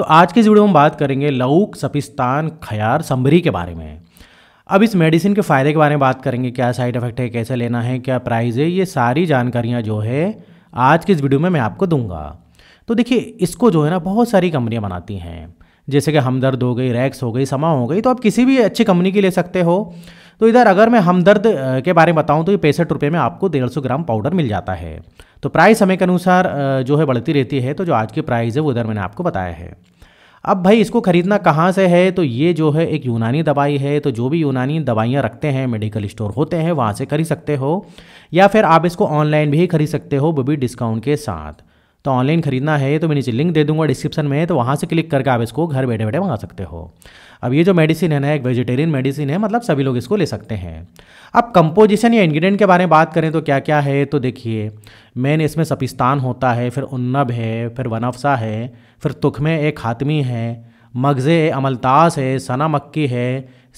तो आज के इस वीडियो में बात करेंगे लऊक सपिस्तान खयार शंबरी के बारे में। अब इस मेडिसिन के फ़ायदे के बारे में बात करेंगे, क्या साइड इफ़ेक्ट है, कैसे लेना है, क्या प्राइस है, ये सारी जानकारियाँ जो है आज के इस वीडियो में मैं आपको दूंगा। तो देखिए, इसको जो है ना बहुत सारी कंपनियाँ बनाती हैं, जैसे कि हमदर्द हो गई, रैक्स हो गई, समा हो गई। तो आप किसी भी अच्छी कंपनी की ले सकते हो। तो इधर अगर मैं हमदर्द के बारे में बताऊं तो ये 65 रुपये में आपको 150 ग्राम पाउडर मिल जाता है। तो प्राइस समय के अनुसार जो है बढ़ती रहती है। तो जो आज की प्राइस है वो इधर मैंने आपको बताया है। अब भाई इसको ख़रीदना कहाँ से है, तो ये जो है एक यूनानी दवाई है। तो जो भी यूनानी दवाइयाँ रखते हैं, मेडिकल स्टोर होते हैं, वहाँ से खरीद सकते हो, या फिर आप इसको ऑनलाइन भी खरीद सकते हो, वो भी डिस्काउंट के साथ। तो ऑनलाइन खरीदना है तो मैं नीचे लिंक दे दूंगा डिस्क्रिप्शन में, तो वहाँ से क्लिक करके आप इसको घर बैठे बैठे मंगा सकते हो। अब ये जो मेडिसिन है ना, एक वेजिटेरियन मेडिसिन है, मतलब सभी लोग इसको ले सकते हैं। अब कंपोजिशन या इंग्रेडिएंट के बारे में बात करें तो क्या क्या है, तो देखिए मेन इसमें सपिस्तान होता है, फिर उन्नब है, फिर वनफसा है, फिर तुखमे एक खातमी है, मगज़े अमलतास है, सना मक्की है,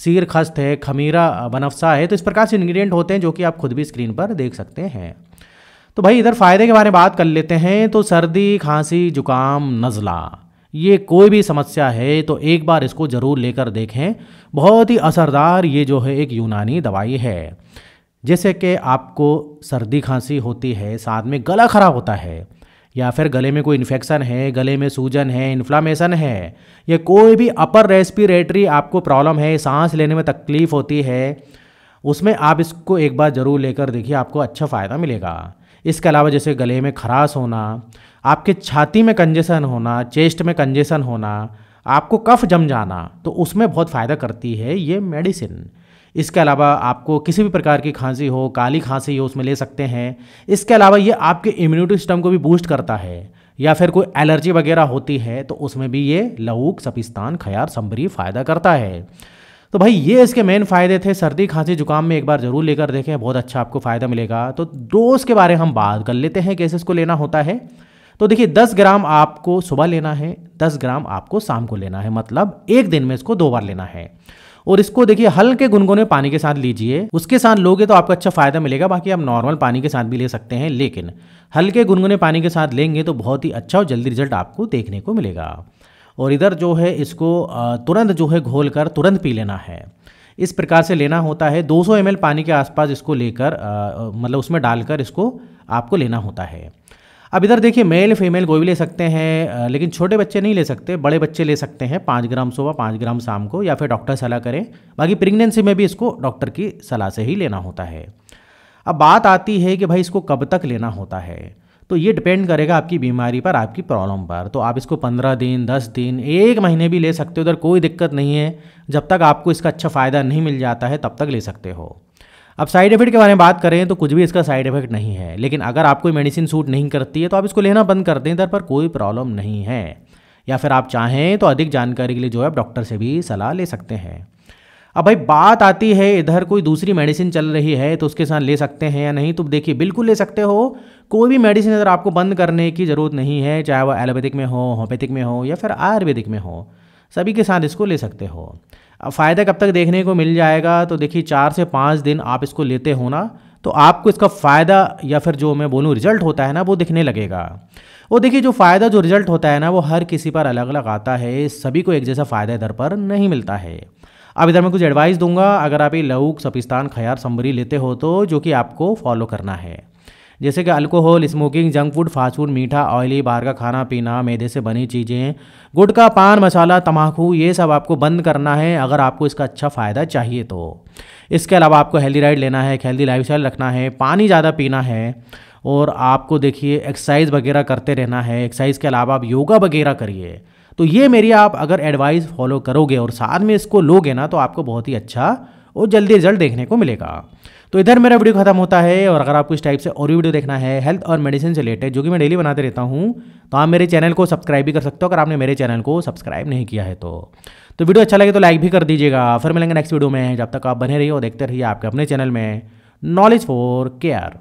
सीर खस्त है, खमीरा वनफसा है। तो इस प्रकार से इंग्रेडिएंट होते हैं जो कि आप खुद भी स्क्रीन पर देख सकते हैं। तो भाई इधर फ़ायदे के बारे में बात कर लेते हैं। तो सर्दी, खांसी, जुकाम, नज़ला, ये कोई भी समस्या है तो एक बार इसको ज़रूर लेकर देखें। बहुत ही असरदार ये जो है एक यूनानी दवाई है। जैसे कि आपको सर्दी खांसी होती है, साथ में गला ख़राब होता है, या फिर गले में कोई इन्फेक्शन है, गले में सूजन है, इन्फ्लामेशन है, या कोई भी अपर रेस्पिरेटरी आपको प्रॉब्लम है, सांस लेने में तकलीफ़ होती है, उसमें आप इसको एक बार ज़रूर लेकर देखिए, आपको अच्छा फ़ायदा मिलेगा। इसके अलावा जैसे गले में खराश होना, आपके छाती में कंजेशन होना, चेस्ट में कंजेशन होना, आपको कफ जम जाना, तो उसमें बहुत फ़ायदा करती है ये मेडिसिन। इसके अलावा आपको किसी भी प्रकार की खांसी हो, काली खांसी हो, उसमें ले सकते हैं। इसके अलावा ये आपके इम्यूनिटी सिस्टम को भी बूस्ट करता है, या फिर कोई एलर्जी वगैरह होती है तो उसमें भी ये लऊक सपिस्तान खयार शंबरी फ़ायदा करता है। तो भाई ये इसके मेन फ़ायदे थे। सर्दी खांसी जुकाम में एक बार ज़रूर लेकर देखें, बहुत अच्छा आपको फ़ायदा मिलेगा। तो डोज के बारे में हम बात कर लेते हैं, कैसे इसको लेना होता है। तो देखिए 10 ग्राम आपको सुबह लेना है, 10 ग्राम आपको शाम को लेना है, मतलब एक दिन में इसको 2 बार लेना है। और इसको देखिए हल्के गुनगुने पानी के साथ लीजिए, उसके साथ लोगे तो आपको अच्छा फ़ायदा मिलेगा। बाकी आप नॉर्मल पानी के साथ भी ले सकते हैं, लेकिन हल्के गुनगुने पानी के साथ लेंगे तो बहुत ही अच्छा और जल्दी रिजल्ट आपको देखने को मिलेगा। और इधर जो है इसको तुरंत जो है घोल कर तुरंत पी लेना है। इस प्रकार से लेना होता है। 200 ml पानी के आसपास इसको लेकर मतलब उसमें डालकर इसको आपको लेना होता है। अब इधर देखिए मेल फीमेल कोई भी ले सकते हैं, लेकिन छोटे बच्चे नहीं ले सकते, बड़े बच्चे ले सकते हैं। 5 ग्राम सुबह, 5 ग्राम शाम को, या फिर डॉक्टर सलाह करें। बाकी प्रेगनेंसी में भी इसको डॉक्टर की सलाह से ही लेना होता है। अब बात आती है कि भाई इसको कब तक लेना होता है, तो ये डिपेंड करेगा आपकी बीमारी पर, आपकी प्रॉब्लम पर। तो आप इसको 15 दिन, 10 दिन, 1 महीने भी ले सकते हो, उधर कोई दिक्कत नहीं है। जब तक आपको इसका अच्छा फ़ायदा नहीं मिल जाता है तब तक ले सकते हो। अब साइड इफ़ेक्ट के बारे में बात करें तो कुछ भी इसका साइड इफ़ेक्ट नहीं है, लेकिन अगर आपको मेडिसिन सूट नहीं करती है तो आप इसको लेना बंद कर दें, इधर पर कोई प्रॉब्लम नहीं है। या फिर आप चाहें तो अधिक जानकारी के लिए जो है आप डॉक्टर से भी सलाह ले सकते हैं। अब भाई बात आती है इधर कोई दूसरी मेडिसिन चल रही है तो उसके साथ ले सकते हैं या नहीं, तो देखिए बिल्कुल ले सकते हो। कोई भी मेडिसिन अगर आपको बंद करने की ज़रूरत नहीं है, चाहे वह एलोपैथिक में हो, होम्योपैथिक में हो, या फिर आयुर्वेदिक में हो, सभी के साथ इसको ले सकते हो। अब फ़ायदा कब तक देखने को मिल जाएगा, तो देखिए 4 से 5 दिन आप इसको लेते हो ना तो आपको इसका फ़ायदा या फिर जो मैं बोलूँ रिजल्ट होता है ना वो दिखने लगेगा। वो देखिए जो फ़ायदा जो रिजल्ट होता है ना वो हर किसी पर अलग अलग आता है, सभी को एक जैसा फ़ायदा इधर पर नहीं मिलता है। अब इधर मैं कुछ एडवाइस दूंगा अगर आप ये लऊक सपिस्तान खयार शंबरी लेते हो तो, जो कि आपको फॉलो करना है। जैसे कि alcohol, smoking, junk food, fast food, मीठा, ऑयली, बाहर का खाना पीना, मैदे से बनी चीज़ें, गुटखा, पान मसाला, तम्बाकू, ये सब आपको बंद करना है अगर आपको इसका अच्छा फ़ायदा चाहिए तो। इसके अलावा आपको हेल्दी डाइट लेना है, एक हेल्दी लाइफस्टाइल रखना है, पानी ज़्यादा पीना है, और आपको देखिए एक्सरसाइज वगैरह करते रहना है। एक्सरसाइज के अलावा आप योगा वगैरह करिए। तो ये मेरी आप अगर एडवाइस फॉलो करोगे और साथ में इसको लोगे ना तो आपको बहुत ही अच्छा और जल्दी रिजल्ट देखने को मिलेगा। तो इधर मेरा वीडियो खत्म होता है। और अगर आपको इस टाइप से और भी वीडियो देखना है हेल्थ और मेडिसिन से रिलेटेड, जो कि मैं डेली बनाते रहता हूँ, तो आप मेरे चैनल को सब्सक्राइब भी कर सकते हो अगर आपने मेरे चैनल को सब्सक्राइब नहीं किया है तो। तो वीडियो अच्छा लगे तो लाइक भी कर दीजिएगा। फिर मिलेंगे नेक्स्ट वीडियो में, जब तक आप बने रहिए और देखते रहिए आपके अपने चैनल में नॉलेज 4 केयर।